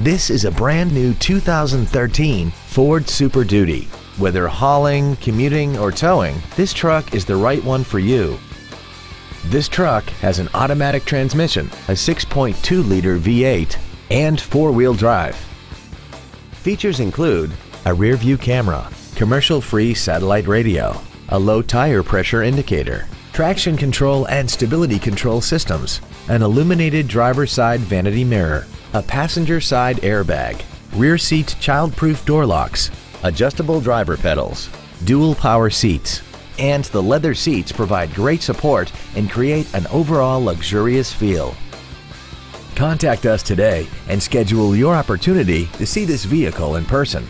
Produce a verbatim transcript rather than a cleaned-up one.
This is a brand new two thousand thirteen Ford Super Duty. Whether hauling, commuting, or towing, this truck is the right one for you. This truck has an automatic transmission, a six point two liter V eight, and four-wheel drive. Features include a rear-view camera, commercial-free satellite radio, a low tire pressure indicator, traction control and stability control systems, an illuminated driver's side vanity mirror, a passenger side airbag, rear seat child-proof door locks, adjustable driver pedals, dual power seats, and the leather seats provide great support and create an overall luxurious feel. Contact us today and schedule your opportunity to see this vehicle in person.